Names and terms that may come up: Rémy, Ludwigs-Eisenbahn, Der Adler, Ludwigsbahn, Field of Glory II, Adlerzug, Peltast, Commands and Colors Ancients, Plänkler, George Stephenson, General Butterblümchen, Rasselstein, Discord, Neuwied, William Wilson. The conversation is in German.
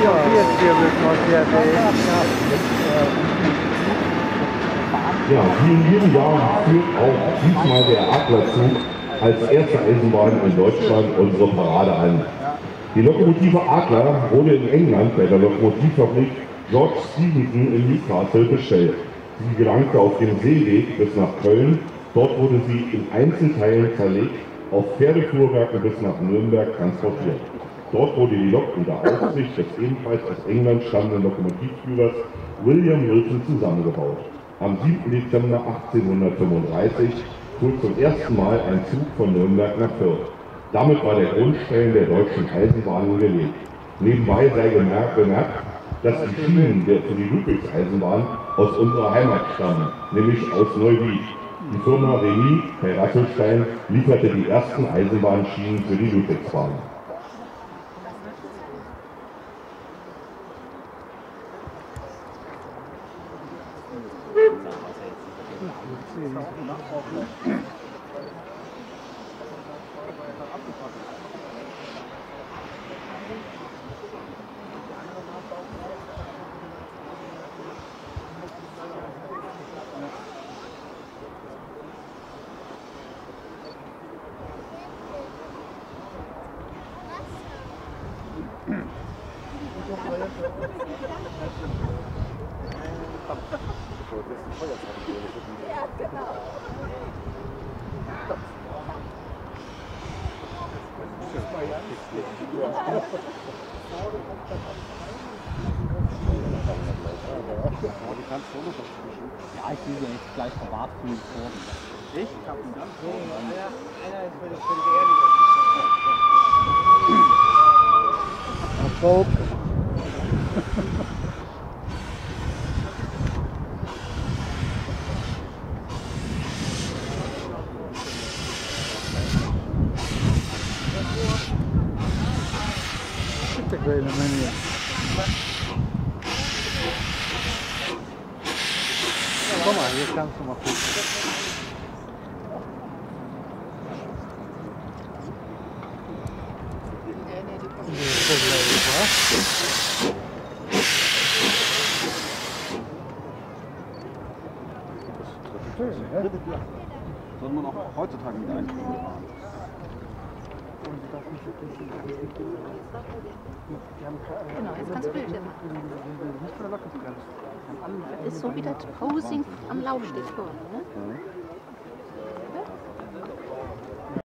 Ja, wie in jedem Jahr führt auch diesmal der Adlerzug als erste Eisenbahn in Deutschland unsere Parade an. Die Lokomotive Adler wurde in England bei der Lokomotivfabrik George Stephenson in Newcastle bestellt. Sie gelangte auf dem Seeweg bis nach Köln. Dort wurde sie in Einzelteilen zerlegt, auf Pferdefuhrwerke bis nach Nürnberg transportiert. Dort wurde die Lok unter Aufsicht des ebenfalls aus England stammenden Lokomotivführers William Wilson zusammengebaut. Am 7. Dezember 1835 fuhr zum ersten Mal ein Zug von Nürnberg nach Fürth. Damit war der Grundstein der deutschen Eisenbahnen gelegt. Nebenbei sei bemerkt, dass die Schienen für die Ludwigs-Eisenbahn aus unserer Heimat stammen, nämlich aus Neuwied. Die Firma Rémy bei Rasselstein lieferte die ersten Eisenbahnschienen für die Ludwigsbahn. Ja, ich will ja jetzt gleich verwahrt von den Kurven. Ich? Ich hab einen ganz hohen. Einer ist für die Erde. Guck mal, hier kannst du mal gucken. Sollen wir noch heutzutage mit einführen? Genau, jetzt kannst du Bildschirm machen. Das ist so wie das Posing am Laufsteg vorne, ne?